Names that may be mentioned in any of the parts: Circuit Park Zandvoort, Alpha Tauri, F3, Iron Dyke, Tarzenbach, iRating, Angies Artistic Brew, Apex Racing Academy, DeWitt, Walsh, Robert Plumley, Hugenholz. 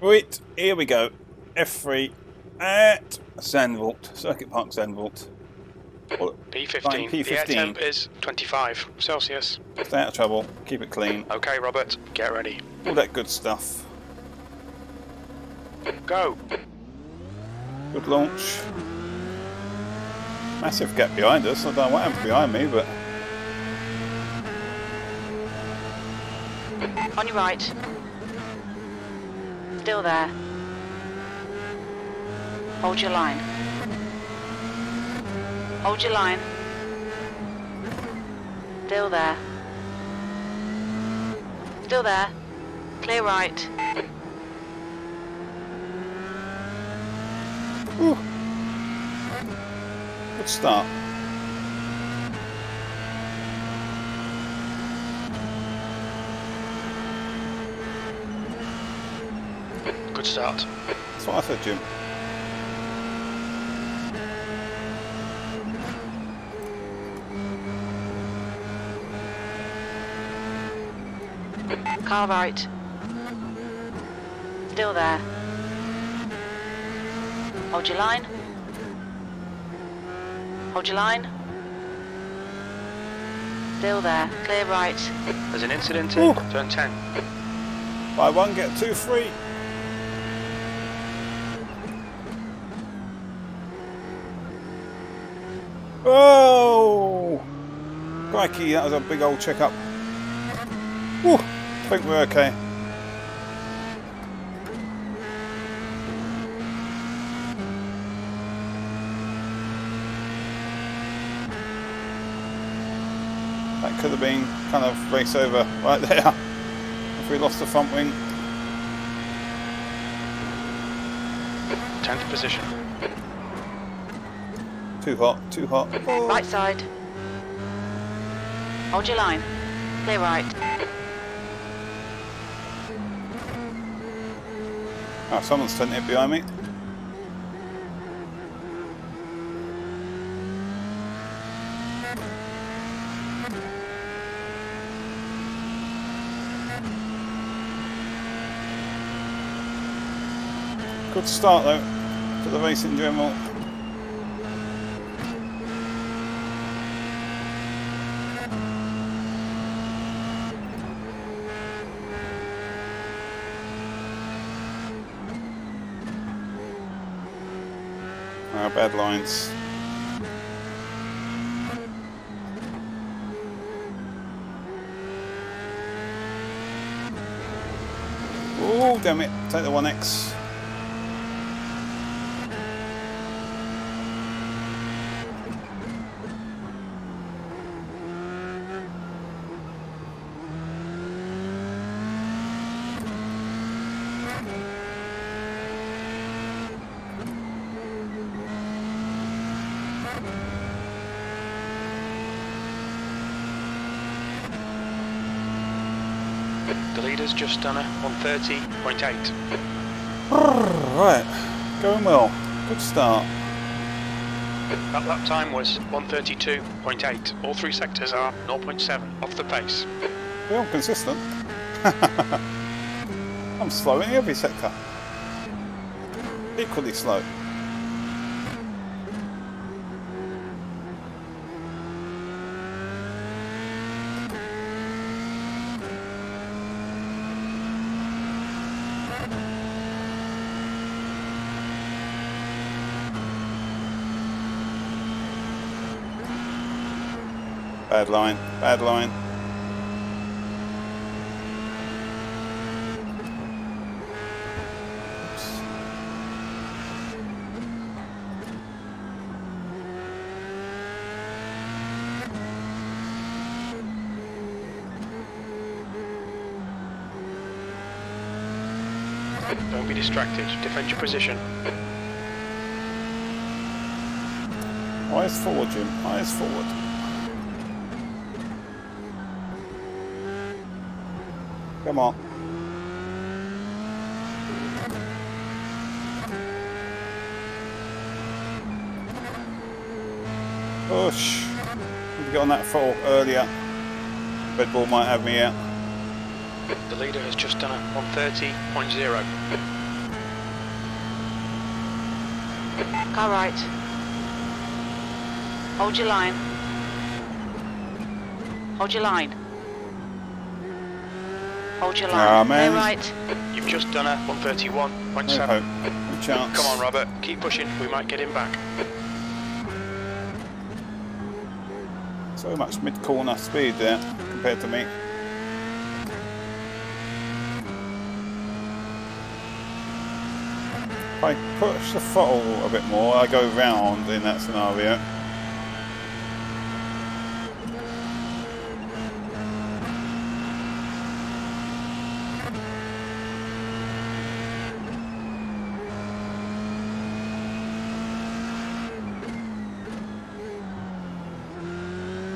Right, here we go. F3 at Zandvoort, Circuit Park Zandvoort. P15. P15. The air temp is 25 Celsius. Stay out of trouble, keep it clean. Okay, Robert, get ready. All that good stuff. Go! Good launch. Massive gap behind us. I don't know what happened behind me, but. On your right. Still there. Hold your line. Hold your line. Still there. Still there. Clear right. Ooh. Good start. Good start. That's what I said, Jim. Car right. Still there. Hold your line. Hold your line. Still there. Clear right. There's an incident in turn 10. Buy one, get two free. Whoa! Crikey, that was a big old check-up. Woo! I think we're okay. That could have been kind of race over right there if we lost the front wing. 10th position. Too hot, too hot. Oh. Right side. Hold your line. Clear right. Oh, someone's sent it behind me. Good start though for the race in general. Our bad lines. Oh damn it! Take the 1X. Just done a 130.8. Right, going well. Good start. That lap time was 132.8. All three sectors are 0.7 off the pace. Well, consistent. I'm slow in every sector. Equally slow. Bad line, bad line. Oops. Don't be distracted, defend your position. Eyes forward, Jim, eyes forward. Come on. Push. Need to get on that fall earlier. Red Bull might have me out. The leader has just done a 130.0. Car right. Hold your line. Hold your line. Hold your line. Clear right. You've just done a 131.7. No chance. Come on, Robert. Keep pushing. We might get him back. So much mid-corner speed there compared to me. If I push the throttle a bit more, I go round in that scenario.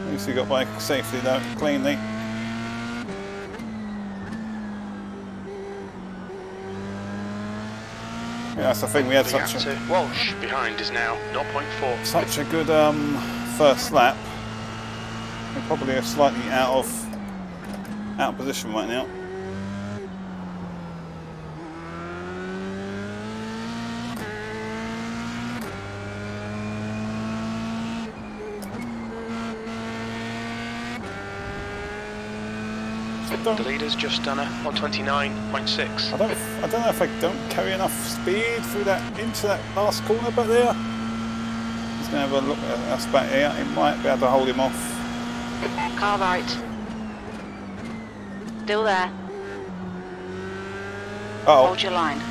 At least we got by safely though, cleanly. Yeah, that's the thing, we had such a... Walsh behind is now 0.4. Such a good first lap. We're probably slightly out of position right now. The leader's just done a 129.6. I don't know if I don't carry enough speed through that into that last corner back there. He's going to have a look at us back here. He might be able to hold him off. Car right. Still there. Uh-oh. Hold your line.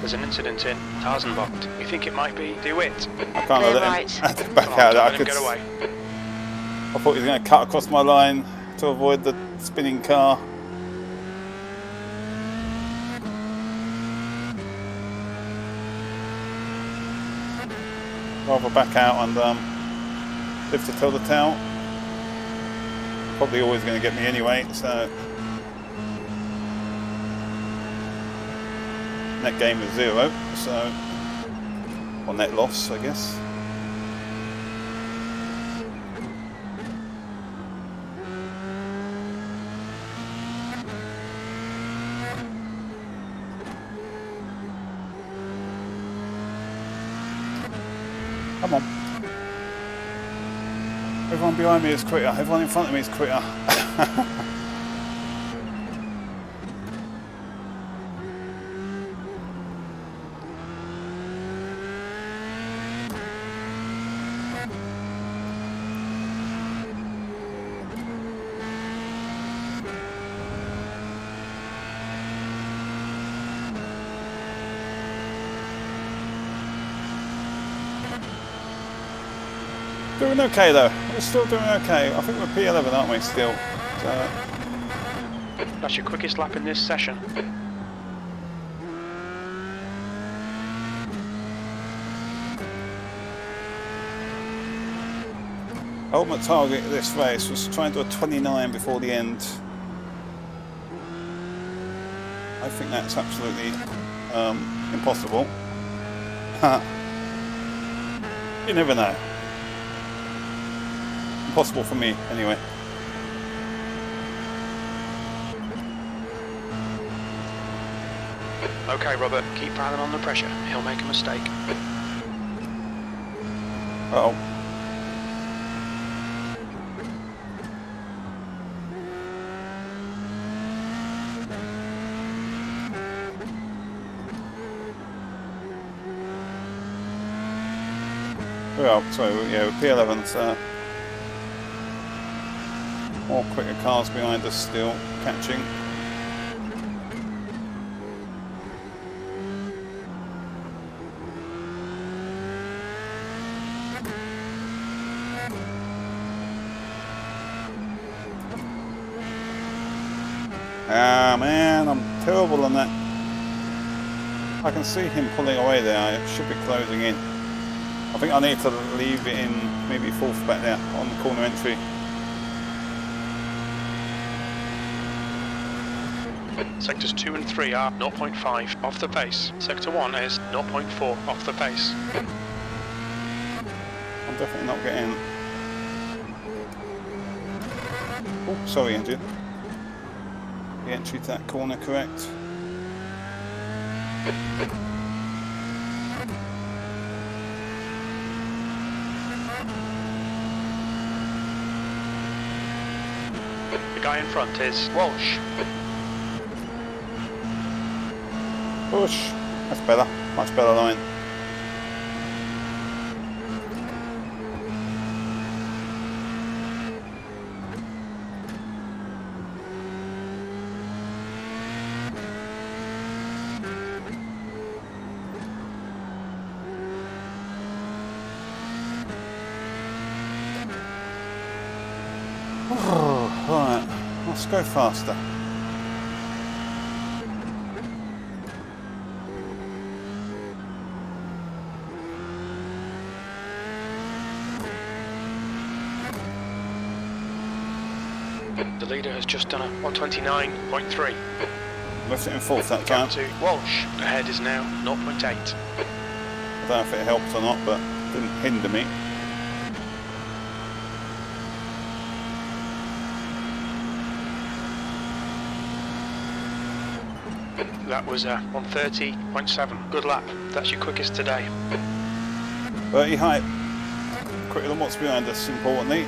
There's an incident in Tarzenbach. You think it might be DeWitt? I can't let right. Him back out. I could get away. I thought he was going to cut across my line to avoid the spinning car. Rather back out and lift to tell the towel. Probably always going to get me anyway, so net gain was zero, so or net loss, I guess. Come on. Everyone behind me is quicker. Everyone in front of me is quicker. Doing okay though, we're still doing okay. I think we're P11, aren't we, still? So. That's your quickest lap in this session. Ultimate target of this race was trying to do a 29 before the end. I think that's absolutely impossible. You never know. Possible for me, anyway. Okay, Robert, keep piling on the pressure. He'll make a mistake. Uh-oh. Well, so yeah, we're P11, so... More quicker cars behind us still catching. Ah man, I'm terrible on that. I can see him pulling away there, it should be closing in. I think I need to leave it in maybe fourth back there on the corner entry. Sectors 2 and 3 are 0.5 off the pace. Sector 1 is 0.4 off the pace. I'm definitely not getting... Oh, sorry engine. The entry to that corner, correct. The guy in front is Walsh. Push. That's better. Much better line. Right, let's go faster. The leader has just done a 129.3. Left it in fourth that time. To Walsh. The head is now 0.8. I don't know if it helped or not, but it didn't hinder me. That was a 130.7. Good lap. That's your quickest today. 30 height. Quicker than what's behind us, importantly.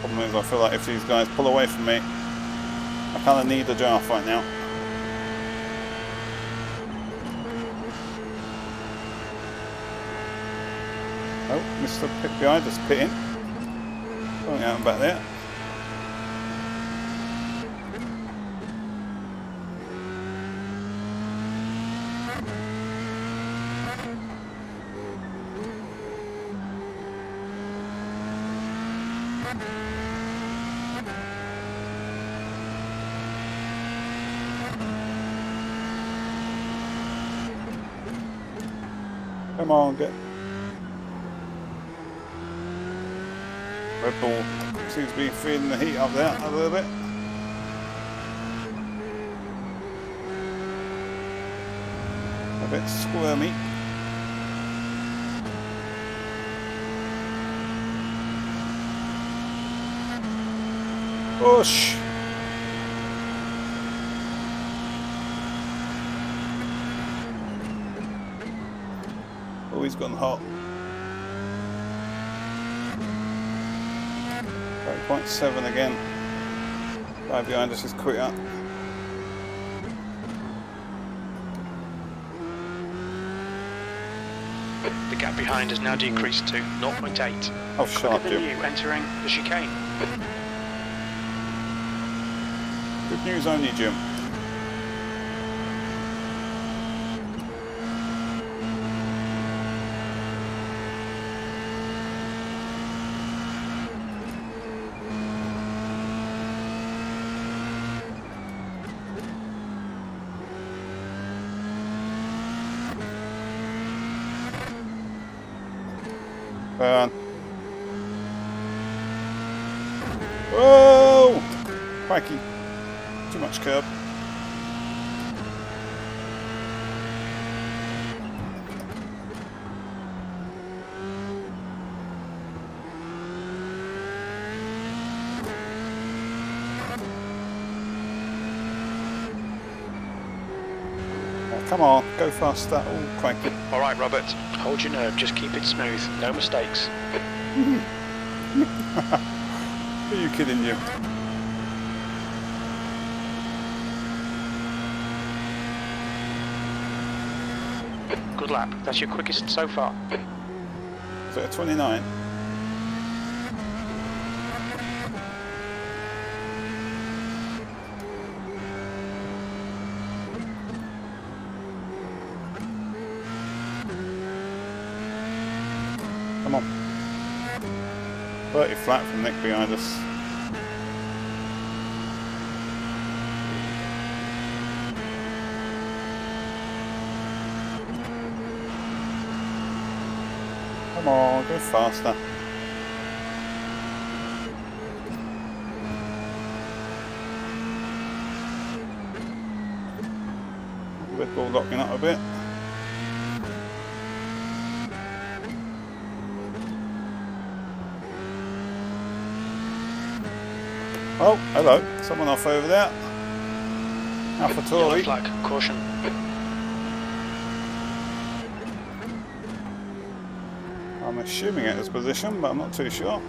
Problem is, I feel like if these guys pull away from me, I kind of need a jar-off right now. Oh, Mr. Pit behind us, pitting. Going out and back there. Come on, get. Red Bull seems to be feeling the heat up there a little bit. A bit squirmy. Push! Oh, he's gone hot. 0.7 again. Guy behind us is quicker. The gap behind has now decreased to 0.8. Oh, sharp, Jim. You entering the chicane. Good news only, Jim. Whoa! Crikey. Too much curb. Oh, come on, go faster. Oh, crikey. Alright, Robert. Hold your nerve, just keep it smooth, no mistakes. Are you kidding you? Good lap, that's your quickest so far. Is it a 29? Come on. 30 flat from Nick behind us. Come on, go faster. Red Bull locking up a bit. Oh, hello, someone off over there. Alpha Tauri. Flag, caution. I'm assuming it is position, but I'm not too sure.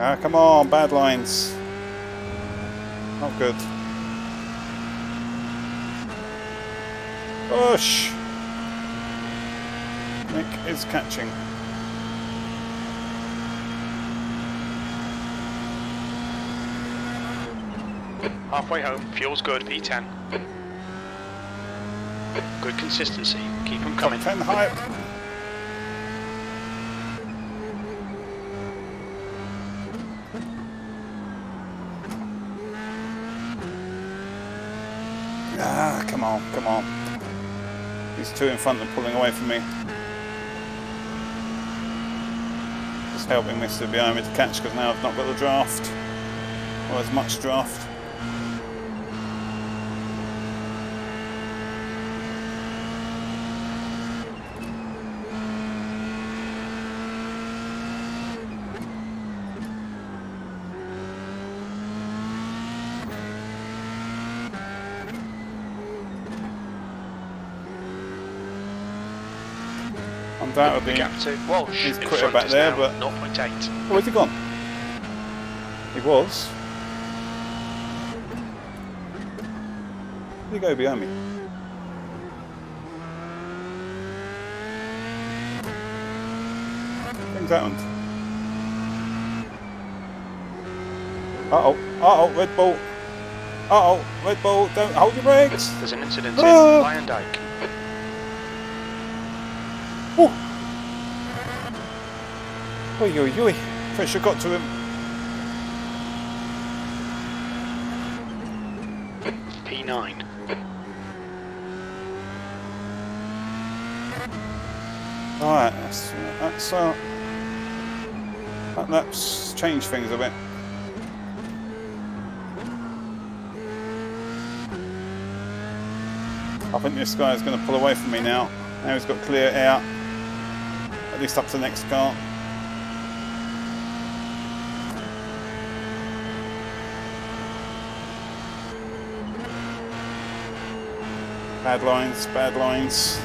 Ah, come on, bad lines. Not good. Push! Nick is catching. Halfway home, fuel's good, V10. Good consistency, keep them coming. 10 high. Ah, come on, come on. He's two in front and pulling away from me. Just helping Mr. behind me to catch because now I've not got the draft. Or as much draft. That would gap to Walsh. He's quit back there, but 0.8. Oh, where's he gone? He was. Where did he go behind me? Things happened. Red Bull. Red Bull, don't hold your brakes. There's an incident in Iron Dyke. Oi, oi, oi. Pressure got to him. P9. Alright, that's changed things a bit. I think this guy is going to pull away from me now. Now he's got clear air. At least up to the next car. Bad lines, bad lines.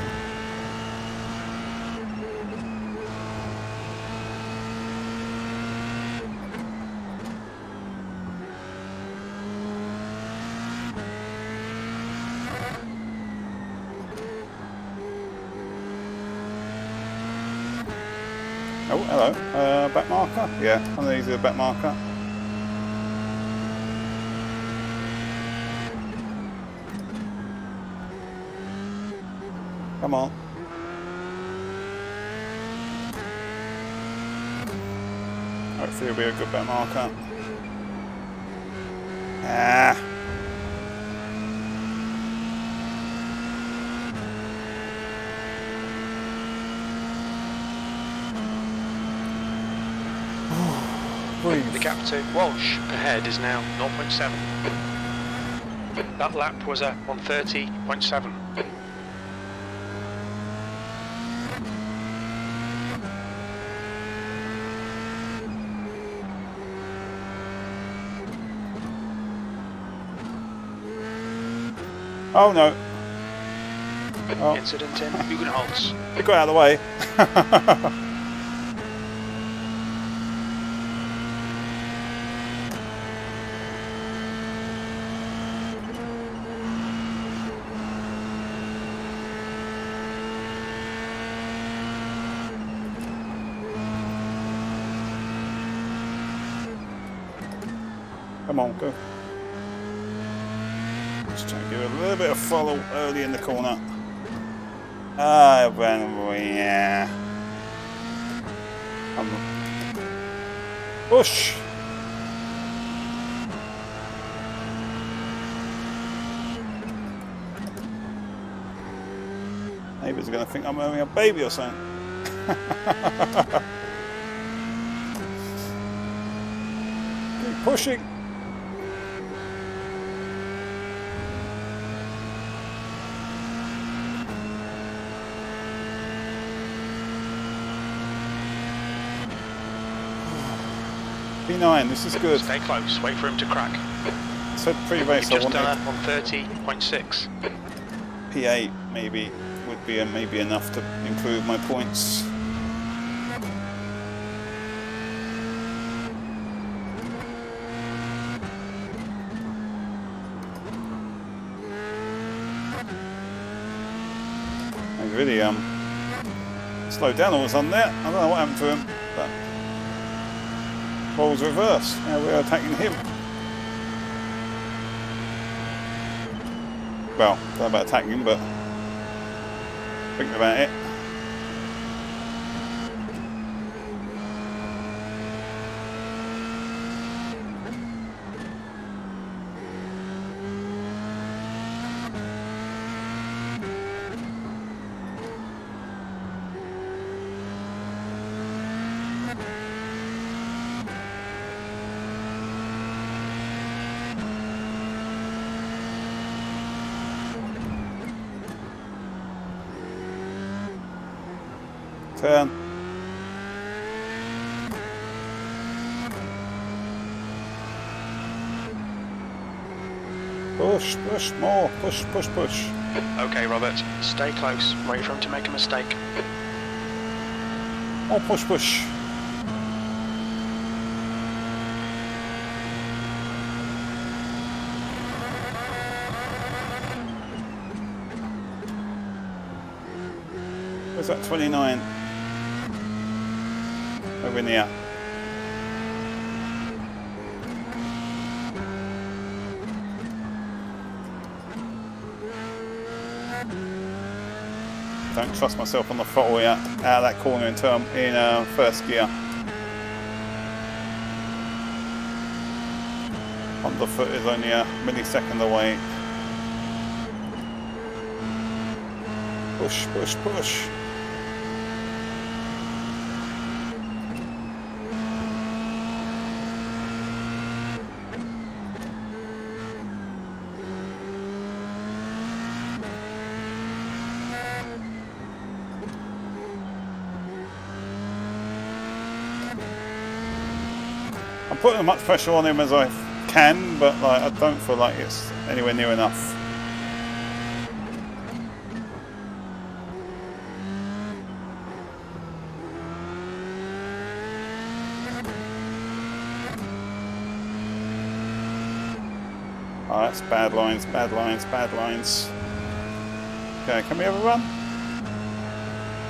Oh, hello. Back marker? Yeah, I'm going to use the back marker. Come on. Hopefully it'll be a good bet marker. Ah. The gap to Walsh ahead is now 0.7. That lap was a 130.7. Oh no. Oh. Incident in Hugenholz. It got out of the way. Come on, go. Give it a little bit of follow early in the corner. Ah, yeah. Push! Neighbours are going to think I'm having a baby or something. Keep pushing! P9, this is good. Stay close, wait for him to crack. So pre-race I wanted 130.6. P8 maybe would be maybe enough to improve my points. I really slowed down all of a sudden there. I don't know what happened to him, but roles reverse. Now we're attacking him. Well, I don't know about attacking him, but thinking about it. Turn. Push, push more, push, push, push. Okay, Robert, stay close. Wait for him to make a mistake. More push, push. Where's that 29? Over in the air. Don't trust myself on the throttle yet. Out of that corner in turn in first gear. Underfoot is only a millisecond away. Push, push, push. Putting as much pressure on him as I can, but like I don't feel like it's anywhere near enough. Oh, that's bad lines, bad lines, bad lines. Okay, can we have a run?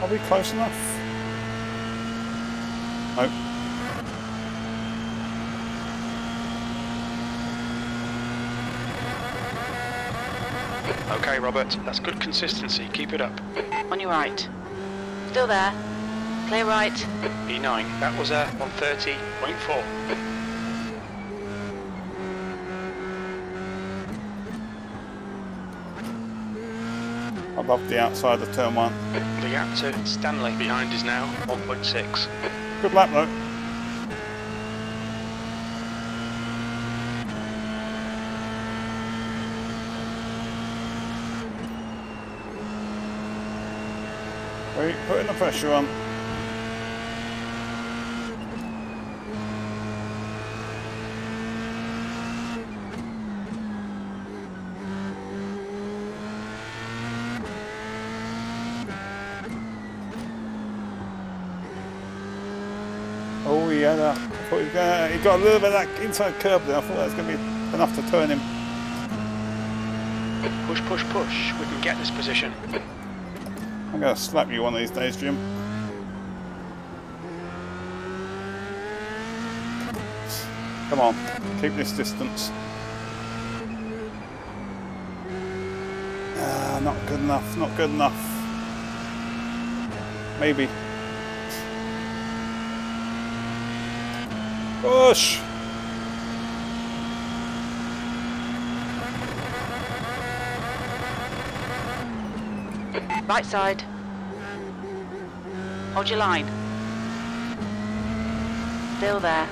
Are we close enough? Nope. Okay, Robert, that's good consistency. Keep it up. On your right. Still there. Clear right. P9, that was a 130.4. I love the outside of turn one. The gap to Stanley behind is now 1.6. Good lap, though. Putting the pressure on. Oh, yeah, that. He got a little bit of that inside curb there. I thought that was going to be enough to turn him. Push, push, push. We can get this position. I'm going to slap you one of these days, Jim. Come on, keep this distance. Ah, not good enough, not good enough. Maybe. Push! Right side. Hold your line. Still there.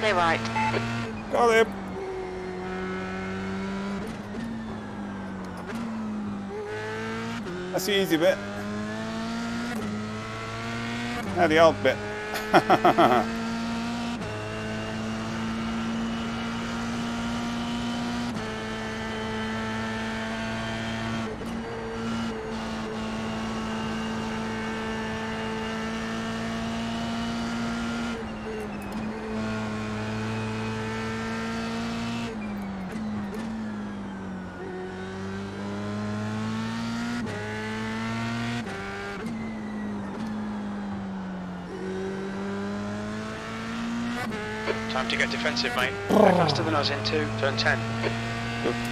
Clear right. Got him. That's the easy bit. Now the old bit. Time to get defensive, mate. They're faster than us in two. Turn 10.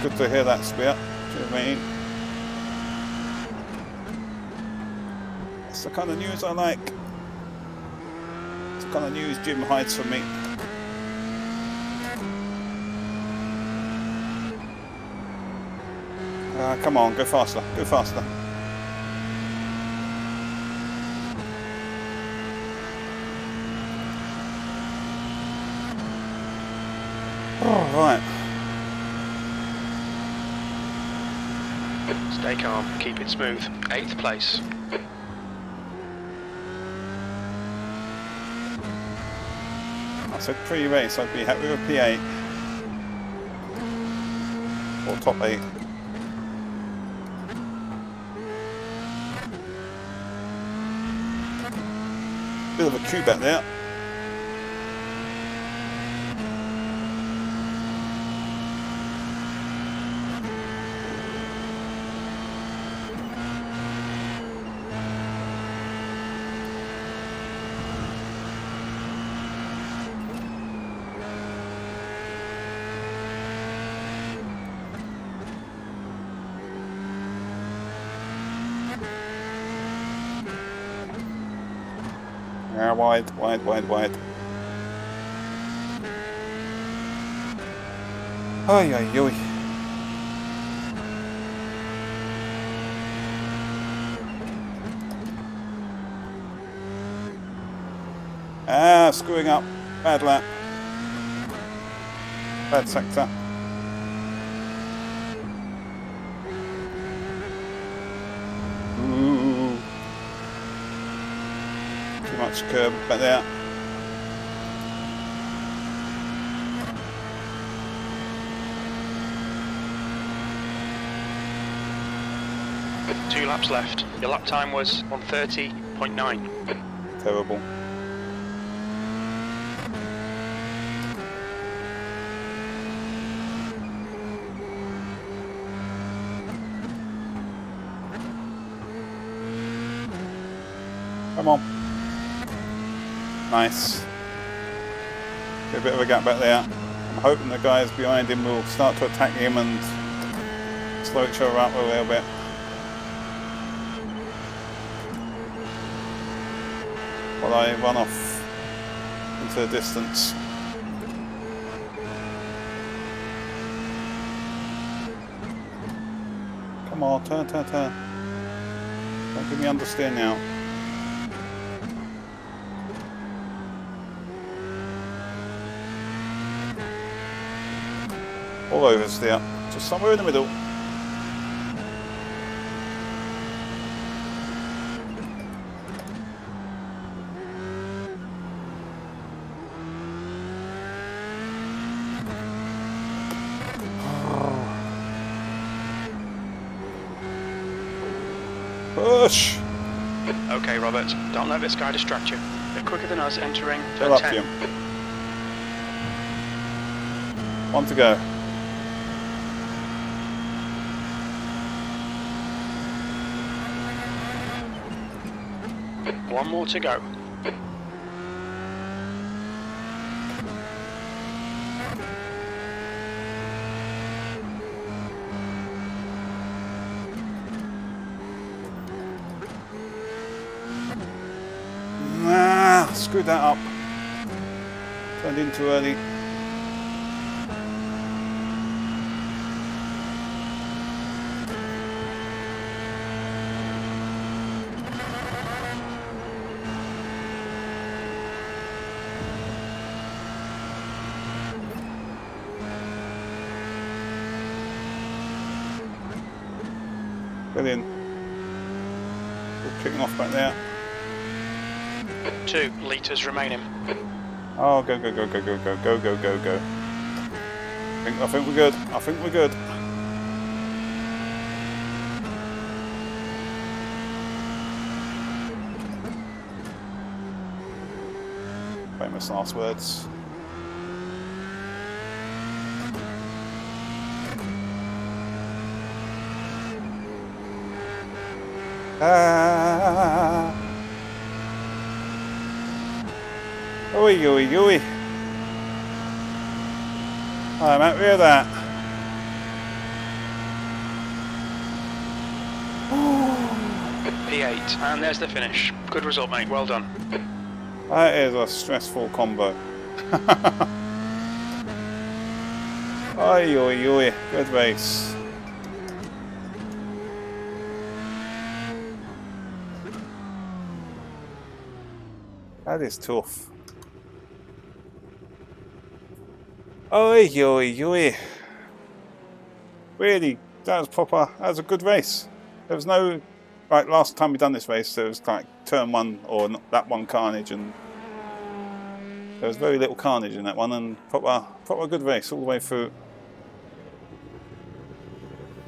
Good to hear that, Spear. Do you know what I mean? That's the kind of news I like. It's the kind of news Jim hides from me. Come on, go faster, go faster. Right. Stay calm, keep it smooth. 8th place. I said pre-race I'd be happy with a P8. Or top 8. Bit of a cube out there. Wide. Ay, ay, ay. Ah, screwing up. Bad lap. Bad sector. Curb back there. Two laps left. Your lap time was 1:30.9. Terrible. Come on. Nice. A bit of a gap back there. I'm hoping the guys behind him will start to attack him and slow each other up a little bit. While I run off into the distance. Come on, turn. Don't give me understeer now. All over there, just somewhere in the middle. Push! Okay, Robert, don't let this guy distract you. They're quicker than us entering turn 10. One to go. One more to go. Nah, screwed that up. Turned in too early. Brilliant. We're kicking off back there. 2 litres remaining. Oh, go. I think we're good. Famous last words. Oi. I'm happy with that. P8, and there's the finish. Good result, mate. Well done. That is a stressful combo. Oi, oi, oi. Good race. That is tough. Oi, oi, oi. Really, that was proper. That was a good race. There was no... Like last time we done this race, there was like turn one or that one carnage, and there was very little carnage in that one, and proper good race all the way through.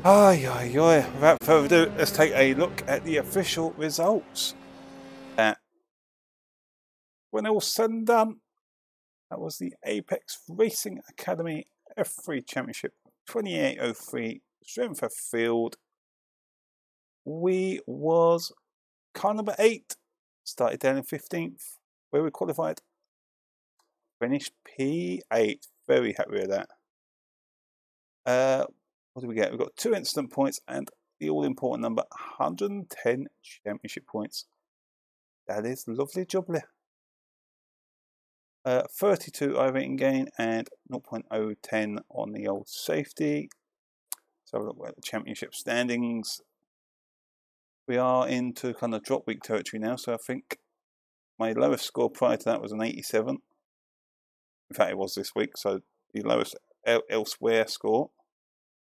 Ay, ay, ay. Without further ado, let's take a look at the official results. When all said and done, that was the Apex Racing Academy F3 Championship 2803 Strength of Field. We was car number 8, started down in 15th, where we qualified, finished P8. Very happy with that. What did we get? We got 2 incident points and the all-important number 110 championship points. That is lovely jubbly. 32 I-rating gain and 0.010 on the old safety. So have a look at the championship standings. We are into kind of drop week territory now, so I think my lowest score prior to that was an 87. In fact, it was this week, so the lowest elsewhere score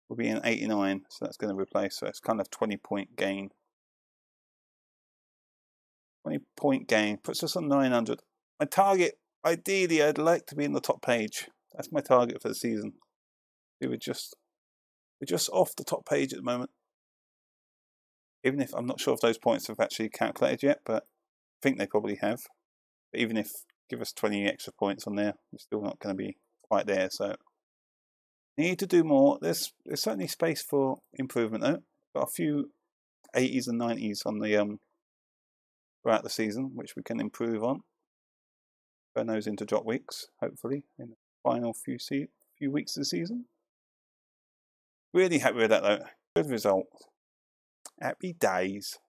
will be an 89, so that's going to replace, so it's kind of 20-point gain. 20-point gain puts us on 900. My target, ideally, I'd like to be in the top page. That's my target for the season. We're just off the top page at the moment. Even if I'm not sure if those points have actually calculated yet, but I think they probably have. But even if give us 20 extra points on there, we're still not going to be quite there. So need to do more. There's certainly space for improvement though. Got a few 80s and 90s on the throughout the season, which we can improve on. Turn those into drop weeks, hopefully in the final few weeks of the season. Really happy with that though. Good result. Happy days.